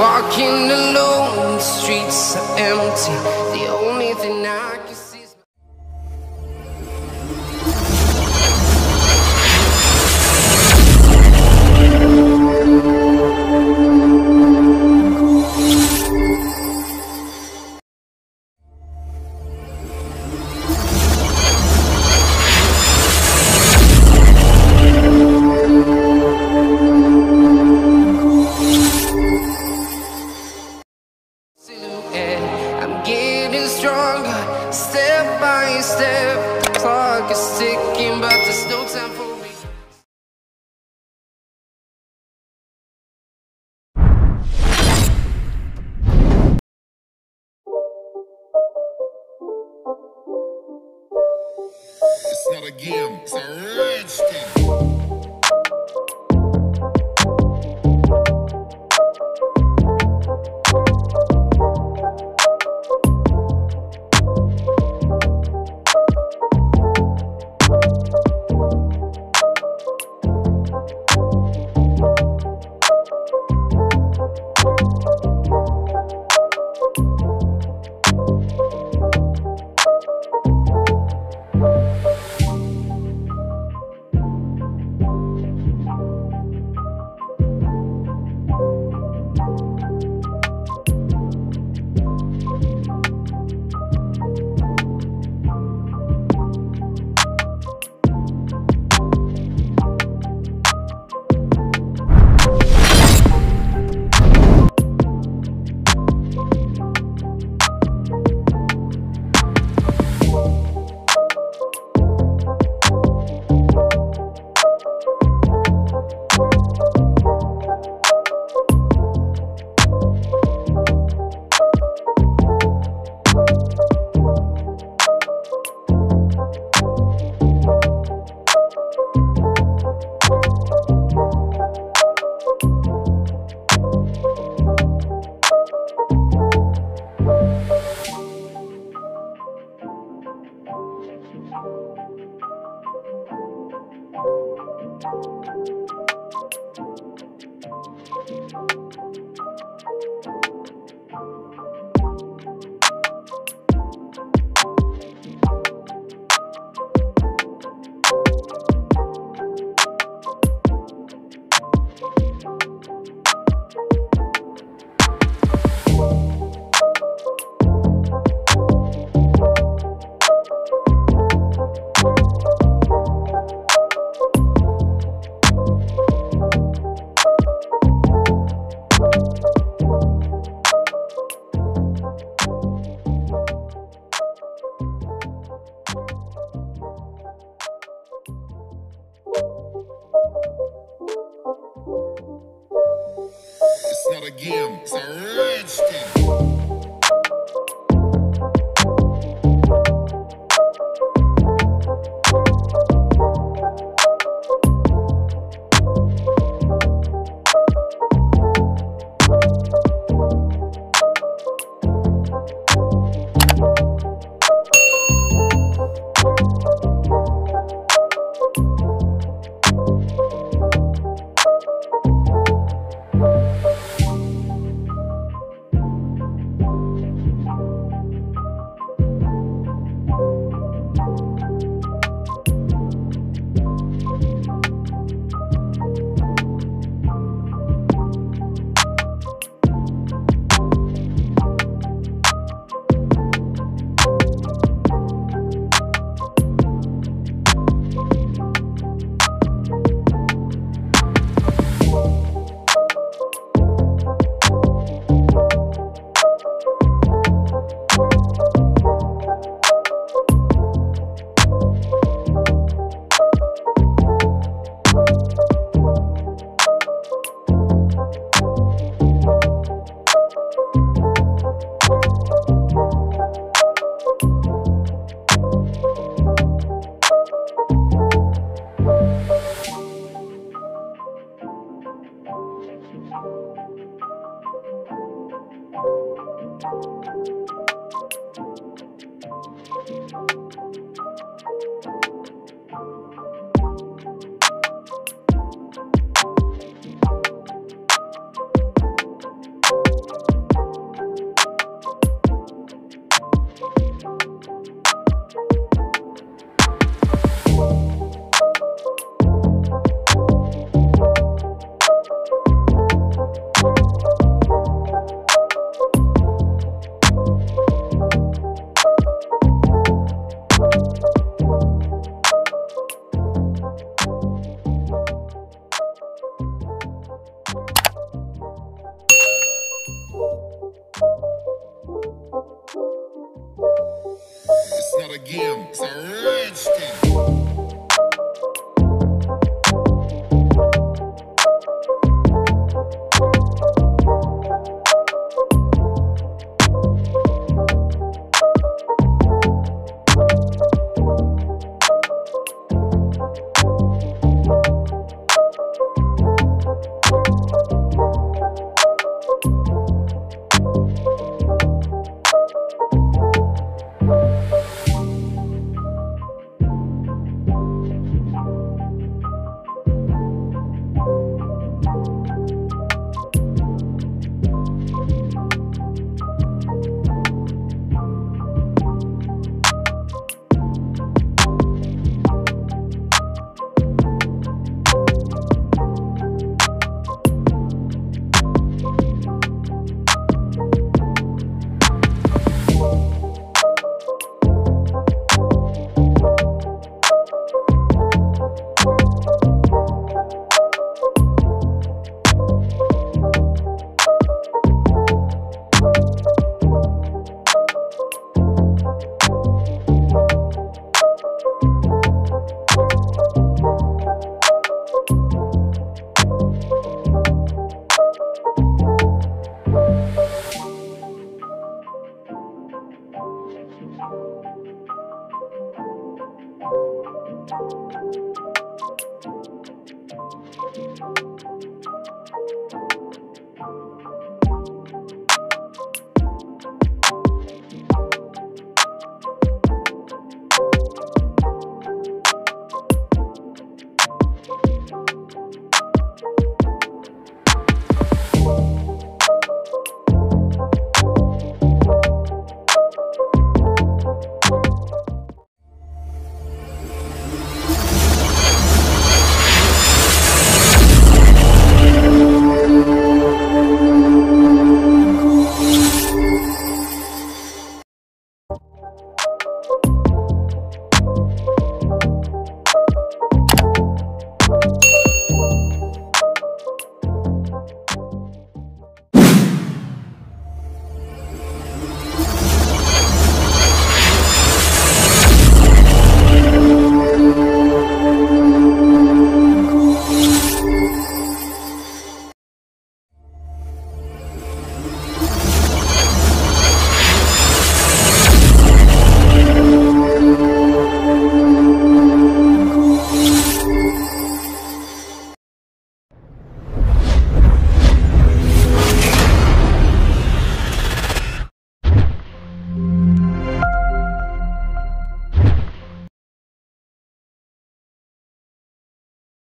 Walking alone, the streets are empty. The only thing I can see. Step by step, the clock is ticking, but there's no time for me. It's not a game, it's a rich thing. It's not a game, it's a rich thing. him.